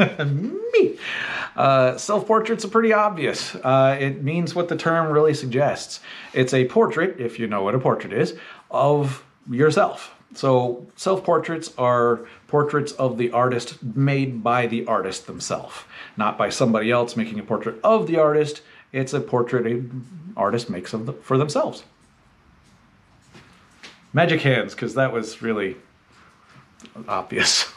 Me. Self-portrait's are pretty obvious. It means what the term really suggests. It's a portrait, if you know what a portrait is, of yourself. So self-portraits are portraits of the artist made by the artist themselves, not by somebody else making a portrait of the artist. It's a portrait an artist makes of for themselves. Magic hands, because that was really obvious.